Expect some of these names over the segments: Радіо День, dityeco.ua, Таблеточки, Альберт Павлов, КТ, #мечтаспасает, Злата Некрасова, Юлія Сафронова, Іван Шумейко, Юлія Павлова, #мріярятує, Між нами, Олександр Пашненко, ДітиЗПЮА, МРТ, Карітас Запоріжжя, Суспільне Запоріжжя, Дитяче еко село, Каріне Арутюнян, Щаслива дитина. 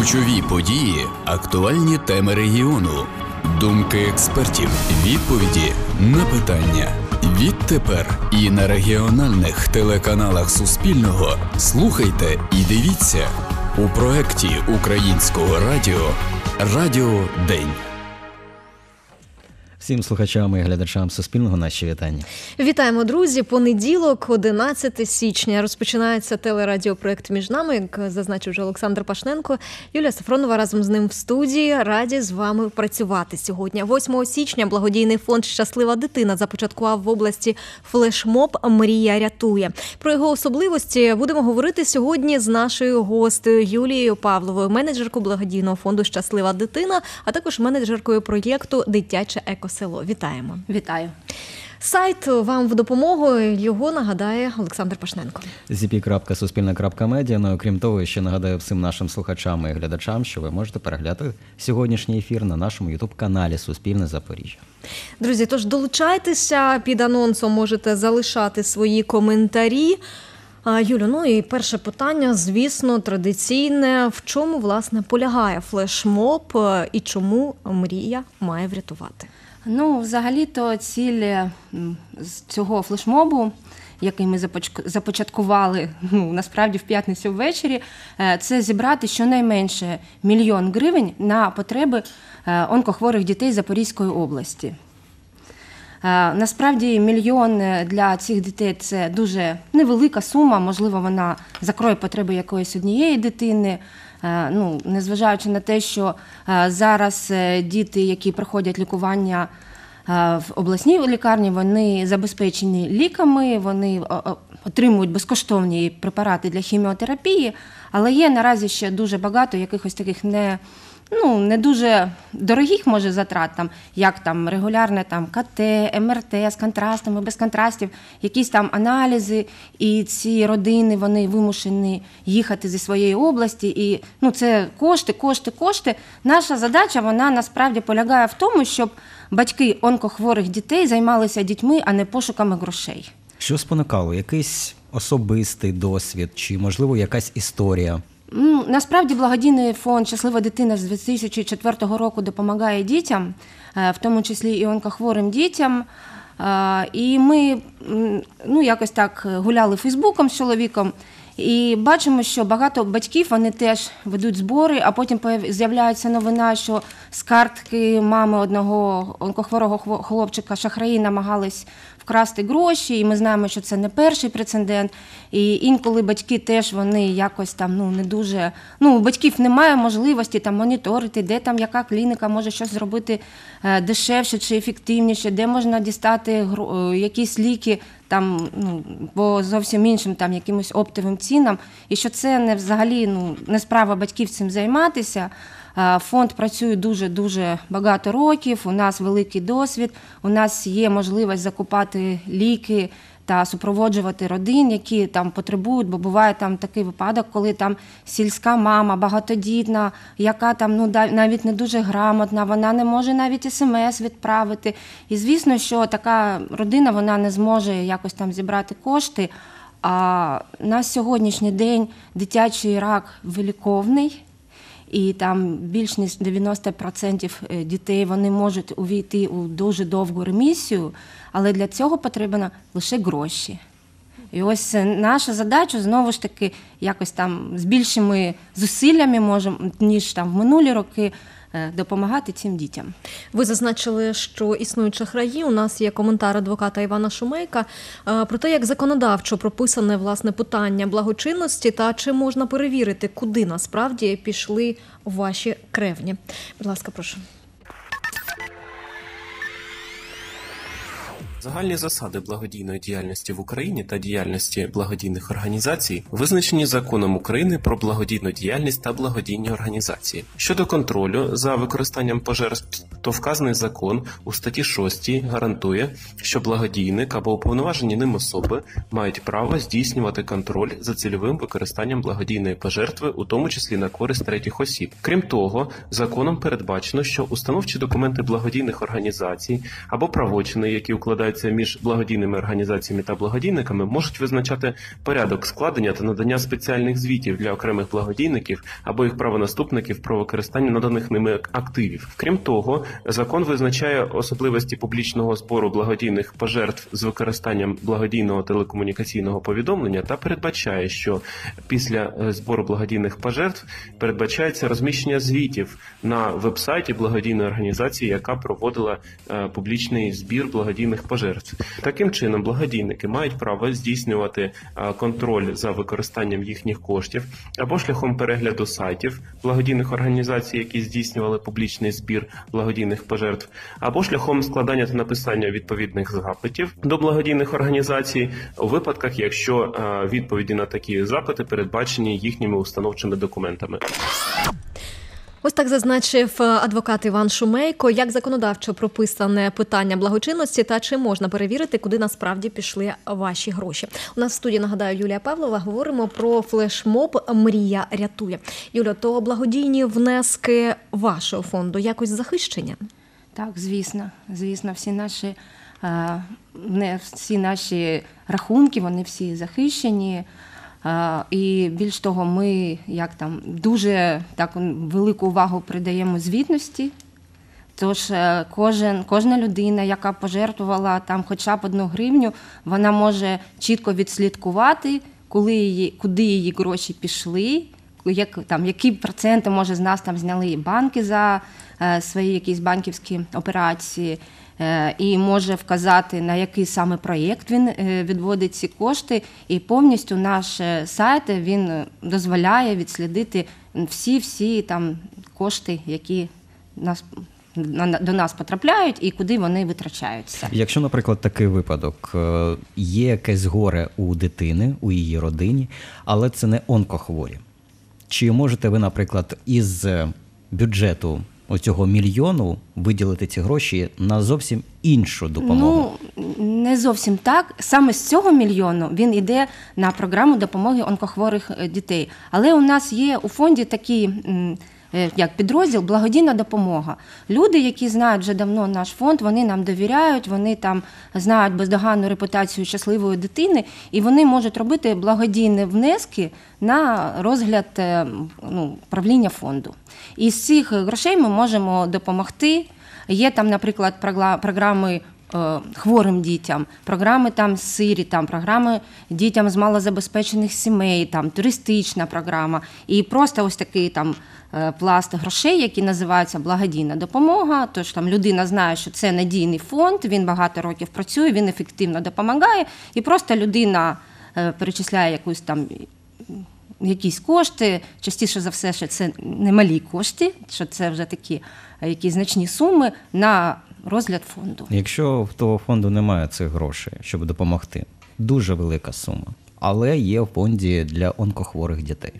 Ключові події, актуальні теми регіону, думки експертів, відповіді на питання. Відтепер і на регіональних телеканалах Суспільного слухайте і дивіться у проєкті Українського радіо «Радіо День». Всім слухачам і глядачам Суспільного наші вітання. Вітаємо, друзі. Понеділок, 11 січня. Розпочинається телерадіопроект «Між нами», як зазначив вже Олександр Пашненко. Юлія Сафронова разом з ним в студії. Раді з вами працювати сьогодні. 8 січня благодійний фонд «Щаслива дитина» започаткував в області флешмоб «Мрія рятує». Про його особливості будемо говорити сьогодні з нашою гостею Юлією Павловою, менеджеркою благодійного фонду «Щаслива дитина», а також менеджеркою проєкту «Дитяче екосело». Вітаємо. Вітаю. Сайт вам в допомогу, його нагадає Олександр Пашненко. zp.suspilne.media. Ну, окрім того, ще нагадаю всім нашим слухачам і глядачам, що ви можете переглядати сьогоднішній ефір на нашому ютуб-каналі «Суспільне Запоріжжя». Друзі, тож долучайтеся, під анонсом можете залишати свої коментарі. Юлю, ну і перше питання, звісно, традиційне. В чому, власне, полягає флешмоб і чому мрія має врятувати? Ну, взагалі-то ціль цього флешмобу, який ми започаткували, насправді, в п'ятницю ввечері, це зібрати щонайменше 1 мільйон гривень на потреби онкохворих дітей Запорізької області. Насправді, 1 мільйон для цих дітей – це дуже невелика сума, можливо, вона закриє потреби якоїсь однієї дитини. Незважаючи на те, що зараз діти, які проходять лікування в обласній лікарні, вони забезпечені ліками, вони отримують безкоштовні препарати для хіміотерапії, але є наразі ще дуже багато якихось таких не дуже дорогих, може, затрат, як регулярне КТ, МРТ з контрастами, без контрастів, якісь там аналізи, і ці родини, вони вимушені їхати зі своєї області, і це кошти, кошти, кошти. Наша задача, вона насправді полягає в тому, щоб батьки онкохворих дітей займалися дітьми, а не пошуками грошей. Що спонукало? Якийсь особистий досвід чи, можливо, якась історія? Насправді, благодійний фонд «Щаслива дитина» з 2004 року допомагає дітям, в тому числі і онкохворим дітям. І ми якось так гуляли Фейсбуком з чоловіком і бачимо, що багато батьків, вони теж ведуть збори, а потім з'являється новина, що з картки мами одного онкохворого хлопчика шахраї намагались вкрасти гроші, і ми знаємо, що це не перший прецедент, і інколи батьки теж, вони якось там не дуже, у батьків немає можливості там моніторити, де там яка клініка може щось зробити дешевше чи ефективніше, де можна дістати якісь ліки там по зовсім іншим там якимось оптовим цінам, і що це взагалі не справа батьків цим займатися. Фонд працює дуже-дуже багато років, у нас великий досвід, у нас є можливість закупати ліки та супроводжувати родин, які там потребують, бо буває там такий випадок, коли там сільська мама, багатодітна, яка там навіть не дуже грамотна, вона не може навіть смс відправити. І звісно, що така родина, вона не зможе якось там зібрати кошти, а на сьогоднішній день дитячий рак виліковний. І там більш ніж 90% дітей, вони можуть увійти у дуже довгу ремісію, але для цього потрібно лише гроші. І ось наша задача, знову ж таки, якось там з більшими зусиллями, можемо, ніж там в минулі роки, допомагати цим дітям. Ви зазначили, що існують шахраї. У нас є коментар адвоката Івана Шумейка про те, як законодавчо прописане, власне, питання благочинності та чи можна перевірити, куди насправді пішли ваші кревні. Будь ласка, прошу. Загальні засади благодійної діяльності в Україні та діяльності благодійних організацій визначені Законом України про благодійну діяльність та благодійні організації щодо контролю за використанням пожертв то вказаний закон у статті 6 гарантує, що благодійник або уповноважені ним особи мають право здійснювати контроль за цільовим використанням благодійної пожертви, у тому числі на користь третіх осіб. Крім того, законом передбачено, що установчі документи благодійних організацій або правочини, які укладаються між благодійними організаціями та благодійниками, можуть визначати порядок складення та надання спеціальних звітів для окремих благодійників або їх правонаступників про використання наданих ними активів. Крім того, закон визначає особливості публічного збору благодійних пожертв з використанням благодійного телекомунікаційного повідомлення та передбачає, що після збору благодійних пожертв передбачається розміщення звітів на веб-сайті благодійної організації, яка проводила публічний збір благодійних пожертв. Таким чином, благодійники мають право здійснювати контроль за використанням їхніх коштів або шляхом перегляду сайтів благодійних організацій, які здійснювали публічний збір благодійних пожертв, або шляхом складання та написання відповідних запитів до благодійних організацій у випадках, якщо відповіді на такі запити передбачені їхніми установчими документами. Ось так зазначив адвокат Іван Шумейко. Як законодавчо прописане питання благочинності та чи можна перевірити, куди насправді пішли ваші гроші? У нас в студії, нагадаю, Юлія Павлова. Говоримо про флешмоб «Мрія рятує». Юля, то благодійні внески вашого фонду якось захищені? Так, звісно, всі наші рахунки, вони всі захищені. І більш того, ми дуже велику увагу придаємо звітності, тож кожна людина, яка пожертвувала хоча б 1 гривню, вона може чітко відслідкувати, куди її гроші пішли, які проценти, може, з нас зняли банки за свої якісь банківські операції, і може вказати, на який саме проєкт він відводить ці кошти, і повністю наш сайт дозволяє відслідити всі кошти, які до нас потрапляють і куди вони витрачаються. Якщо, наприклад, такий випадок, є якесь горе у дитини, у її родині, але це не онкохворі. Чи можете ви, наприклад, із бюджету оцього мільйону виділити ці гроші на зовсім іншу допомогу? Не зовсім так. Саме з цього мільйону він йде на програму допомоги онкохворих дітей. Але у нас є у фонді такий підрозділ «Благодійна допомога». Люди, які знають вже давно наш фонд, вони нам довіряють, вони знають бездоганну репутацію щасливої дитини, і вони можуть робити благодійні внески на розгляд правління фонду. І з цих грошей ми можемо допомогти. Є там, наприклад, програми хворим дітям, програми сирітам, програми дітям з малозабезпечених сімей, туристична програма. І просто ось такий пласт грошей, які називаються «Благодійна допомога». Тож людина знає, що це надійний фонд, він багато років працює, він ефективно допомагає. І просто людина перечисляє якісь кошти, частіше за все, що це немалі кошти, що це вже такі якісь значні суми на розгляд фонду. Якщо в того фонду немає цих грошей, щоб допомогти, дуже велика сума, але є в фонді для онкохворих дітей.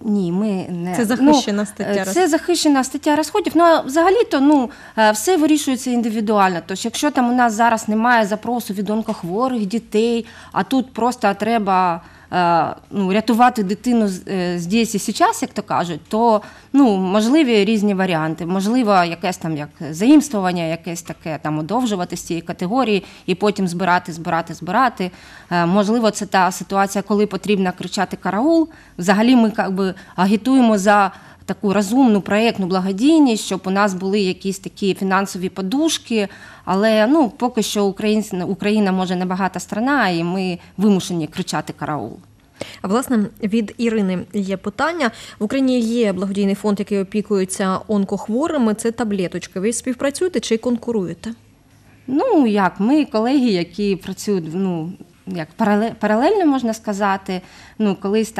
Ні, це захищена стаття розходів. Це захищена стаття розходів, але взагалі-то все вирішується індивідуально. Тож якщо у нас зараз немає запросу від онкохворих дітей, а тут просто треба рятувати дитину здесь і зараз, як то кажуть, то можливі різні варіанти. Можливо, якесь заімствування, якесь таке одовжувати з цієї категорії і потім збирати. Можливо, це та ситуація, коли потрібно кричати «караул». Взагалі ми агітуємо за таку розумну проєктну благодійність, щоб у нас були якісь такі фінансові подушки, але поки що Україна, може, небагата страна, і ми вимушені кричати «караул». А, власне, від Ірини є питання. В Україні є благодійний фонд, який опікується онкохворими, це «Таблеточки». Ви співпрацюєте чи конкуруєте? Ми колеги, які працюють паралельно, можна сказати, колись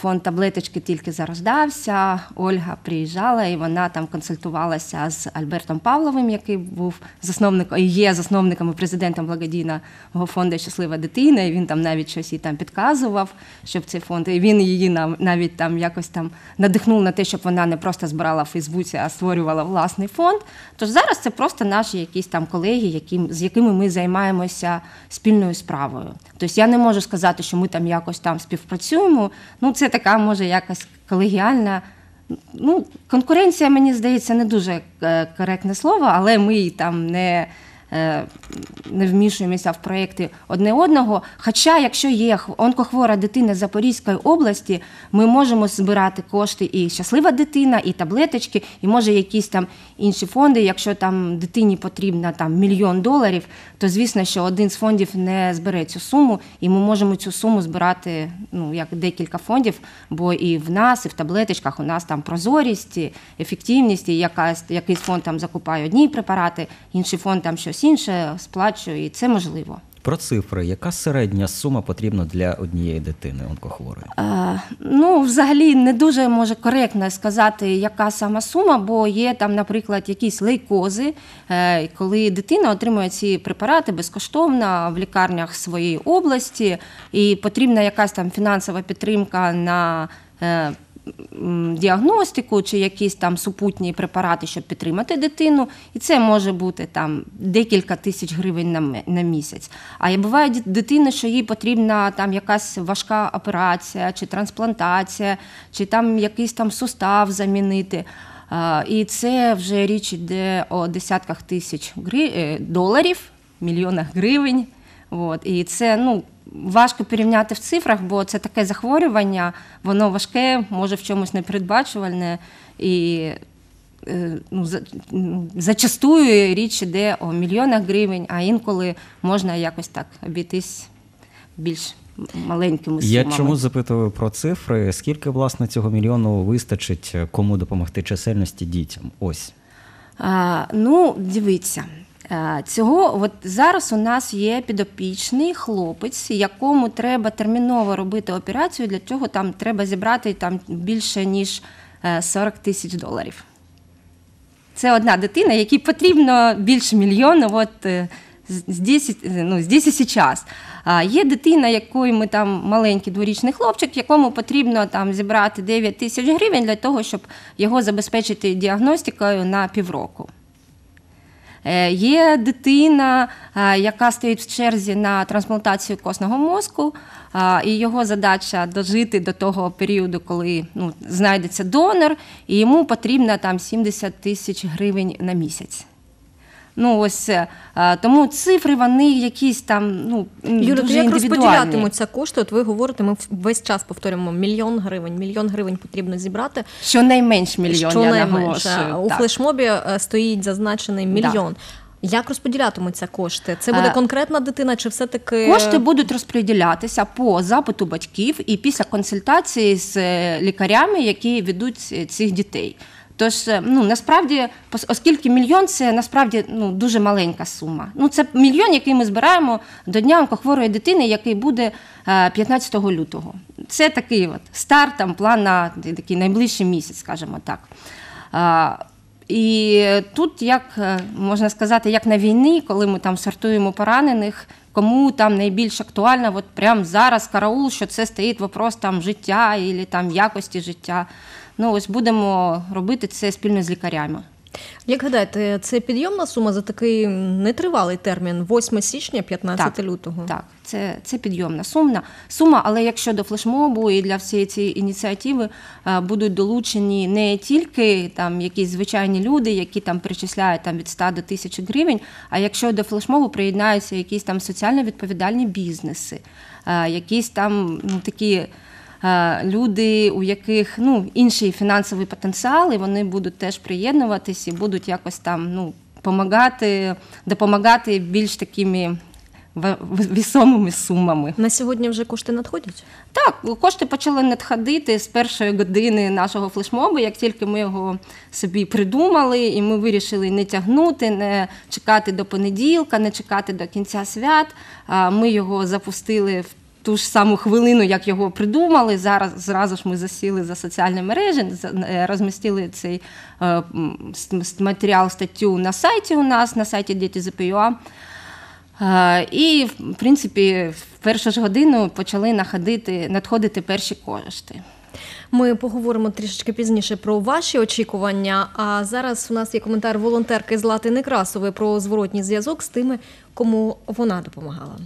фонд «Таблеточки» тільки зарождався, Ольга приїжджала і вона там консультувалася з Альбертом Павловим, який був засновником і є засновником і президентом благодійного фонду «Щаслива дитина», і він там навіть щось їй там підказував, щоб цей фонд, і він її навіть там якось там надихнув на те, щоб вона не просто збирала в Фейсбуці, а створювала власний фонд. Тож зараз це просто наші якісь там колеги, з якими ми займаємося спільною справою. Тобто я не можу сказати, що ми там якось там співпрацюємо, ну це така, може, якась колегіальна, ну конкуренція, мені здається, не дуже коректне слово, але ми там не вмішуємося в проєкти одне одного. Хоча, якщо є онкохвора дитина Запорізької області, ми можемо збирати кошти і «Щаслива дитина», і «Таблеточки», і, може, якісь там інші фонди. Якщо там дитині потрібно там $1 мільйон, то, звісно, що один з фондів не збере цю суму, і ми можемо цю суму збирати, ну, як декілька фондів, бо і в нас, і в «Таблеточках» у нас там прозорість, ефективність, і якийсь фонд там закупає одні препарати, інший фонд там щось інше сплачує, і це можливо. Про цифри. Яка середня сума потрібна для однієї дитини онкохворої? Ну, взагалі, не дуже, може, коректно сказати, яка сама сума, бо є там, наприклад, якісь лейкози, коли дитина отримує ці препарати безкоштовно в лікарнях своєї області, і потрібна якась там фінансова підтримка на діагностику чи якісь там супутні препарати, щоб підтримати дитину, і це може бути там декілька тисяч гривень на місяць. А буває дитина, що їй потрібна там якась важка операція, чи трансплантація, чи там якийсь там сустав замінити, і це вже річ йде о десятках тисяч доларів, мільйонах гривень, і це, ну, важко порівняти в цифрах, бо це таке захворювання, воно важке, може в чомусь непередбачувальне, і зачастую річ йде о мільйонах гривень, а інколи можна якось так обійтись більш маленькими сумами. Я чому запитую про цифри? Скільки, власне, цього мільйону вистачить, кому допомогти чисельності дітям? Ось. Ну, дивіться. Зараз у нас є підопічний хлопець, якому треба терміново робити операцію, для цього треба зібрати більше, ніж $40 тисяч. Це одна дитина, якій потрібно більше мільйона здесь і зараз. Є дитина, якої ми там маленький дворічний хлопчик, якому потрібно там зібрати 9 тисяч гривень для того, щоб його забезпечити діагностикою на півроку. Є дитина, яка стоїть в черзі на трансплантацію костного мозку, і його задача дожити до того періоду, коли знайдеться донор, і йому потрібно там 70 тисяч гривень на місяць. Ну ось, тому цифри, вони якісь там, ну, дуже індивідуальні. Юлія, як розподілятимуться кошти? От ви говорите, ми весь час повторюємо, $1 мільйон потрібно зібрати. Щонайменш $1 мільйон, я наголошую. У флешмобі стоїть зазначений $1 мільйон. Як розподілятимуться кошти? Це буде конкретна дитина чи все-таки… Кошти будуть розподілятися по запиту батьків і після консультації з лікарями, які ведуть цих дітей. Тож, ну, насправді, оскільки $1 мільйон – це, насправді, ну, дуже маленька сума. Ну, це $1 мільйон, який ми збираємо до Дня онкохворої дитини, який буде 15 лютого. Це такий от старт, там, план на такий найближчий місяць, скажімо так. І тут, як можна сказати, як на війні, коли ми там сортуємо поранених, кому там найбільш актуально, от прямо зараз караул, що це стоїть вопрос там життя або там якості життя. Ну ось будемо робити це спільно з лікарями. Як гадаєте, це підйомна сума за такий нетривалий термін – 8 січня, 15 лютого? Так, це підйомна сума, але якщо до флешмобу і для всієї цієї ініціативи будуть долучені не тільки якісь звичайні люди, які перечисляють від 100 до 1000 гривень, а якщо до флешмобу приєднаються якісь там соціально відповідальні бізнеси, якісь там такі… люди, у яких інший фінансовий потенціал, і вони будуть теж приєднуватись і будуть якось там допомагати більш такими вагомими сумами. На сьогодні вже кошти надходять? Так, кошти почали надходити з першої години нашого флешмобу, як тільки ми його собі придумали, і ми вирішили не тягнути, не чекати до понеділка, не чекати до кінця свят. Ми його запустили в ту ж саму хвилину, як його придумали, зараз зразу ж ми засіли за соціальні мережі, розмістили цей матеріал, статтю на сайті у нас, на сайті ДітиЗПЮА. І, в принципі, в першу ж годину почали надходити перші кошти. Ми поговоримо трішечки пізніше про ваші очікування, а зараз у нас є коментар волонтерки Злати Некрасової про зворотній зв'язок з тими, кому вона допомагала.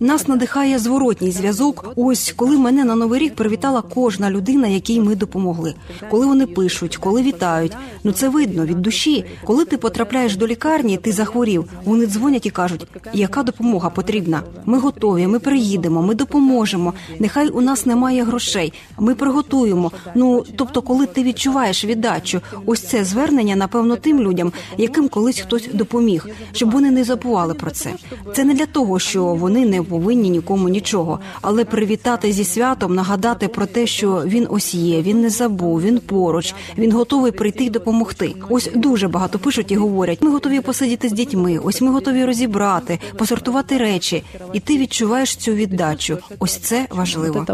Нас надихає зворотній зв'язок. Ось, коли мене на Новий рік привітала кожна людина, якій ми допомогли. Коли вони пишуть, коли вітають. Ну, це видно, від душі. Коли ти потрапляєш до лікарні, ти захворів, вони дзвонять і кажуть, яка допомога потрібна. Ми готові, ми приїдемо, ми допоможемо. Нехай у нас немає грошей, ми приготуємо. Ну, тобто, коли ти відчуваєш віддачу, ось це звернення, напевно, тим людям, яким колись хтось допоміг, щоб вони не забували про це. Це не для того, що вони не повинні нікому нічого, але привітати зі святом, нагадати про те, що він ось є, він не забув, він поруч, він готовий прийти і допомогти. Ось дуже багато пишуть і говорять, ми готові посидіти з дітьми, ось ми готові розібрати, посортувати речі. І ти відчуваєш цю віддачу. Ось це важливо.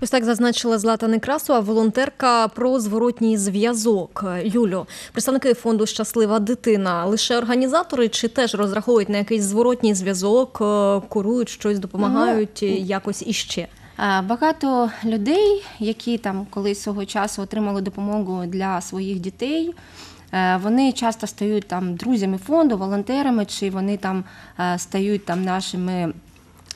Ось так зазначила Злата Некрасова, волонтерка про зворотній зв'язок. Юлю, представники фонду «Щаслива дитина» лише організатори чи теж розраховують на якийсь зворотній зв'язок, курують щось, допомагають якось іще? Багато людей, які там колись свого часу отримали допомогу для своїх дітей, вони часто стають там друзями фонду, волонтерами, чи вони там стають там нашими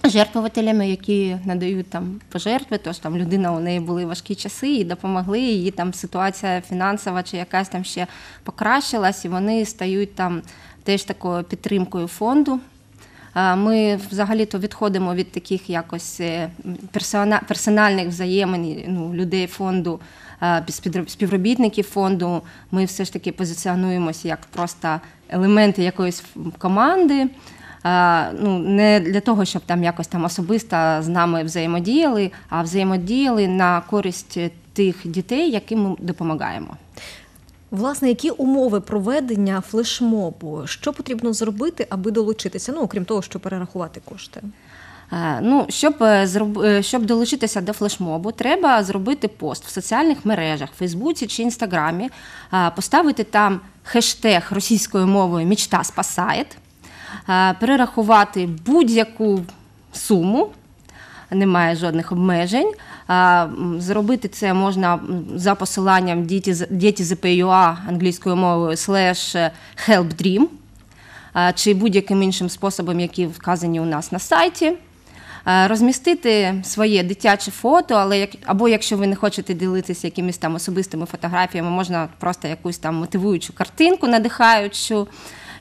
жертвувателями, які надають там пожертви, тож там людина, у неї були важкі часи і допомогли, її там ситуація фінансова чи якась там ще покращилась, і вони стають там теж такою підтримкою фонду. Ми взагалі-то відходимо від таких якось персональних взаємин людей фонду, співробітників фонду. Ми все ж таки позиціонуємося як просто елементи якоїсь команди, не для того, щоб там якось там особисто з нами взаємодіяли, а взаємодіяли на користь тих дітей, яким ми допомагаємо. Власне, які умови проведення флешмобу? Що потрібно зробити, аби долучитися, окрім того, щоб перерахувати кошти? Щоб долучитися до флешмобу, треба зробити пост в соціальних мережах, в Фейсбуці чи Інстаграмі, поставити там хештег російською мовою «мечтаспасает», перерахувати будь-яку суму, немає жодних обмежень. Зробити це можна за посиланням Dityeco.ua англійською мовою /helpdream чи будь-яким іншим способом, які вказані у нас на сайті. Розмістити своє дитяче фото, або якщо ви не хочете ділитися якимись там особистими фотографіями, можна просто якусь там мотивуючу картинку, надихаючу,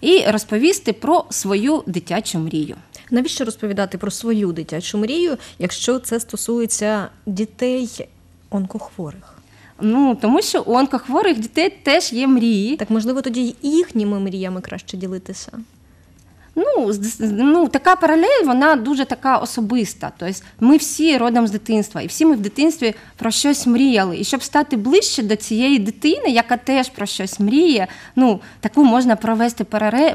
і розповісти про свою дитячу мрію. Навіщо розповідати про свою дитячу мрію, якщо це стосується дітей онкохворих? Тому що у онкохворих дітей теж є мрії. Так, можливо, тоді і їхніми мріями краще ділитися? Така паралель, вона дуже така особиста. Тобто ми всі родом з дитинства, і всі ми в дитинстві про щось мріяли. І щоб стати ближче до цієї дитини, яка теж про щось мріє, таку можна провести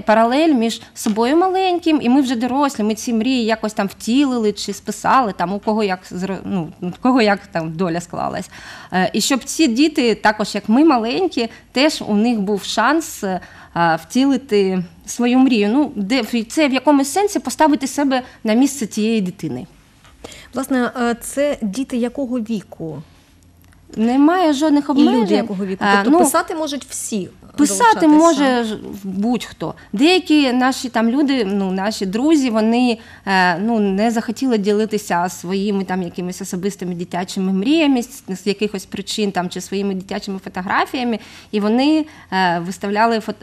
паралель між собою маленьким, і ми вже дорослі, ми ці мрії якось там втілили чи списали, у кого як доля склалась. І щоб ці діти, також як ми маленькі, теж у них був шанс втілити свою мрію. Це в якомусь сенсі поставити себе на місце цієї дитини. Власне, це діти якого віку? Немає жодних обмежень. І люди якого віку? Тобто писати можуть всі? Писати може будь-хто. Деякі наші люди, наші друзі, вони не захотіли ділитися своїми якимись особистими дитячими мріями з якихось причин чи своїми дитячими фотографіями, і вони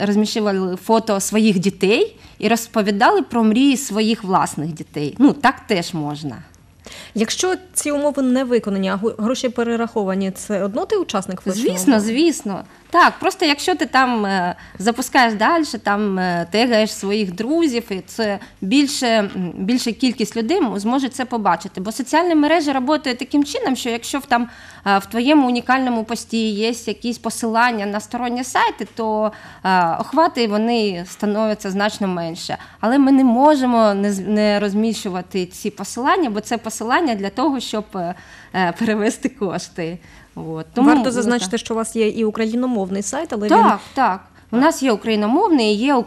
розміщували фото своїх дітей і розповідали про мрії своїх власних дітей. Так теж можна. Якщо ці умови не виконані, а гроші перераховані, це одно ти учасник флешмобу? Звісно, звісно. Так, просто якщо ти там запускаєш далі, там тегаєш своїх друзів, і це більша кількість людей зможе це побачити. Бо соціальні мережі працюють таким чином, що якщо там в твоєму унікальному пості є якісь посилання на сторонні сайти, то охвати вони становляться значно менше. Але ми не можемо не розміщувати ці посилання, бо це посилання для того, щоб перевести кошти. Варто зазначити, що у вас є і україномовний сайт, але він... Так. У нас є україномовний, є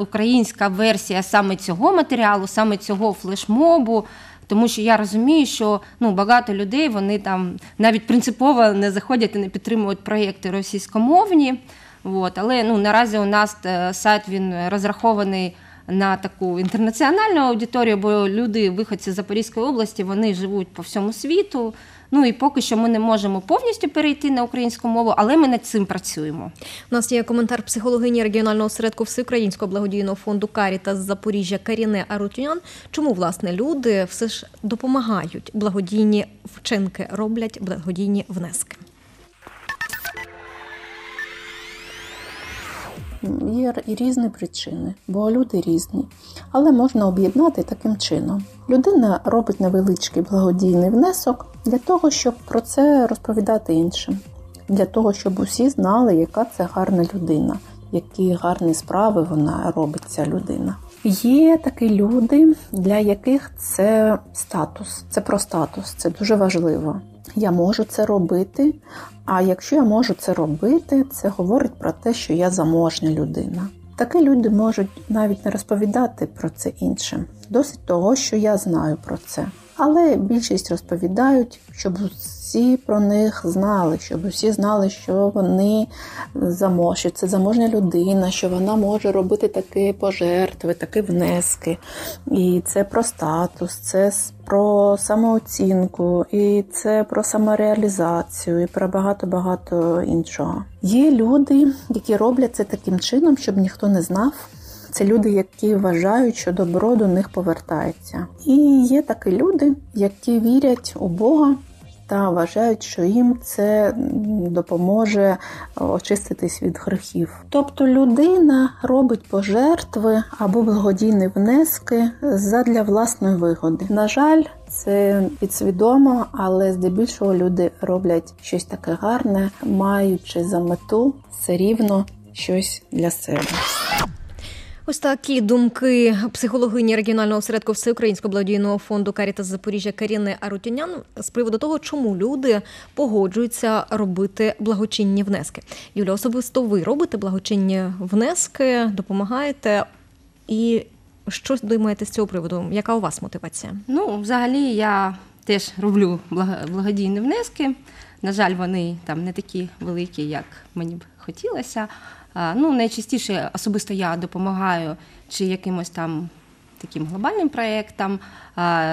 українська версія саме цього матеріалу, саме цього флешмобу, тому що я розумію, що багато людей, вони там навіть принципово не заходять і не підтримують проєкти російськомовні, але наразі у нас сайт розрахований на таку інтернаціональну аудиторію, бо люди, виходці з Запорізької області, вони живуть по всьому світу. Ну і поки що ми не можемо повністю перейти на українську мову, але ми над цим працюємо. У нас є коментар психологині регіонального осередку Всеукраїнського благодійного фонду «Карітас Запоріжжя» Каріне Арутюнян. Чому, власне, люди все ж допомагають, благодійні вчинки роблять, благодійні внески? Є і різні причини, бо люди різні, але можна об'єднати таким чином. Людина робить невеличкий благодійний внесок для того, щоб про це розповідати іншим, для того, щоб усі знали, яка це гарна людина, які гарні справи вона робить, ця людина. Є такі люди, для яких це статус, це про статус, це дуже важливо. Я можу це робити, а якщо я можу це робити, це говорить про те, що я заможна людина. Такі люди можуть навіть не розповідати про це іншим. Досить того, що я знаю про це. Але більшість розповідають, щоб усі про них знали, щоб усі знали, що це заможна людина, що вона може робити такі пожертви, такі внески. І це про статус, це про самооцінку, і це про самореалізацію, і про багато-багато іншого. Є люди, які роблять це таким чином, щоб ніхто не знав. Це люди, які вважають, що добро до них повертається. І є такі люди, які вірять у Бога та вважають, що їм це допоможе очиститись від гріхів. Тобто людина робить пожертви або благодійні внески задля власної вигоди. На жаль, це підсвідомо, але здебільшого люди роблять щось таке гарне, маючи за мету все рівно щось для себе. Ось такі думки психологині регіонального осередку Всеукраїнського благодійного фонду «Карітас Запоріжжя» Каріне Арутюнян з приводу того, чому люди погоджуються робити благочинні внески. Юля, особисто ви робите благочинні внески, допомагаєте і що думаєте з цього приводу? Яка у вас мотивація? Взагалі я теж роблю благодійні внески. На жаль, вони не такі великі, як мені б хотілося. Найчастіше особисто я допомагаю чи якимось там таким глобальним проєктам,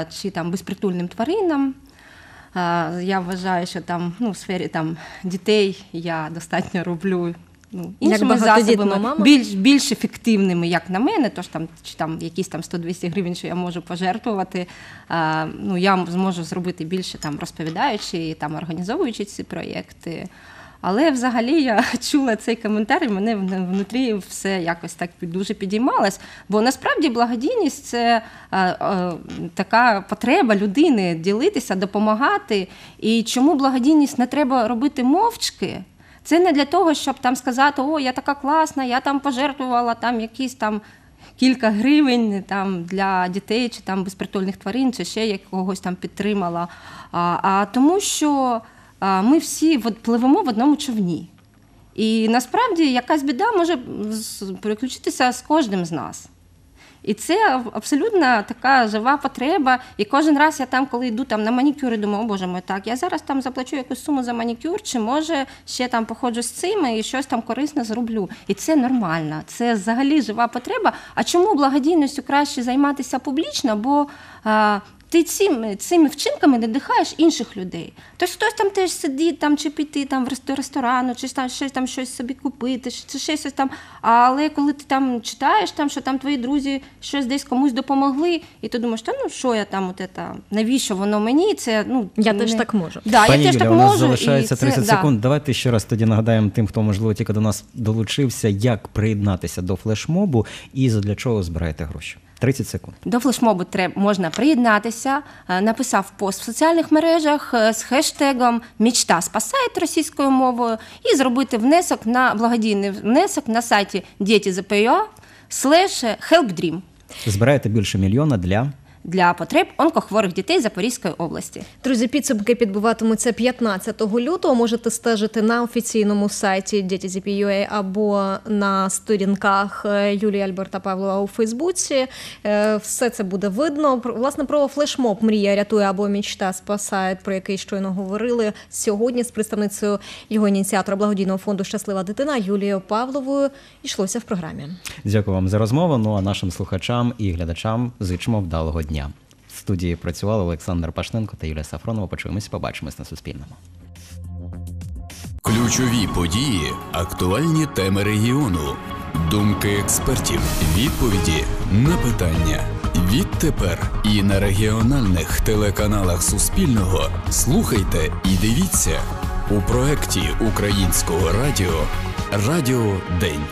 чи там безпритульним тваринам. Я вважаю, що там в сфері дітей я достатньо роблю іншими засобами, більш ефективними, як на мене, тож там якісь 100-200 гривень, що я можу пожертвувати, я зможу зробити більше розповідаючи і організовуючи ці проєкти. Але взагалі я чула цей коментар, і мене внутрі все якось так дуже підіймалось. Бо насправді благодійність – це така потреба людини ділитися, допомагати. І чому благодійність не треба робити мовчки? Це не для того, щоб сказати, о, я така класна, я пожертвувала якісь кілька гривень для дітей, чи безпритульних тварин, чи ще якогось підтримала. А тому що... ми всі пливемо в одному човні. І насправді якась біда може переключитися з кожним з нас. І це абсолютно така жива потреба. І кожен раз я коли йду на манікюр, думаю, о боже мій, я зараз заплачу якусь суму за манікюр, чи може ще походжу з цим і щось корисне зроблю. І це нормально, це взагалі жива потреба. А чому благодійністю краще займатися публічно? Бо... ти цими вчинками надихаєш інших людей. Тож хтось там теж сидить, там, чи піти там, в ресторану, чи там, щось собі купити, чи щось там. Але коли ти там читаєш, там, що там твої друзі щось десь комусь допомогли, і ти думаєш, ну що я там, навіщо воно мені? Це, ну, я теж так можу. Да, пані Юлія, у нас залишається 30 секунд. Давайте ще раз тоді нагадаємо тим, хто, можливо, тільки до нас долучився, як приєднатися до флешмобу і для чого збираєте гроші. 30 секунд. До флешмобу можна приєднатися, написав пост в соціальних мережах з хештегом #мечтаспасает російською мовою і зробити внесок на благодійний внесок на сайті dityeco.ua/helpdream. Збираєте більше мільйона для потреб онкохворих дітей Запорізької області. Друзі, підсумки підбиватимуться 15 лютого. Можете стежити на офіційному сайті dityeco.ua або на сторінках Юлії Альберта Павлова у Фейсбуці. Все це буде видно. Власне, про флешмоб «Мрія рятує» або «Мечта спасає», про який щойно говорили сьогодні з представницею його ініціатора благодійного фонду «Щаслива дитина» Юлією Павловою, йшлося в програмі. Дякую вам за розмову. Ну а нашим слухачам і глядачам зичимо вдалого дня. В студії працювали Олександр Пашненко та Юлія Сафронова. Почуємось, побачимось на Суспільному. Ключові події, актуальні теми регіону, думки експертів, відповіді на питання. Відтепер і на регіональних телеканалах Суспільного слухайте і дивіться у проєкті Українського радіо «Радіо День».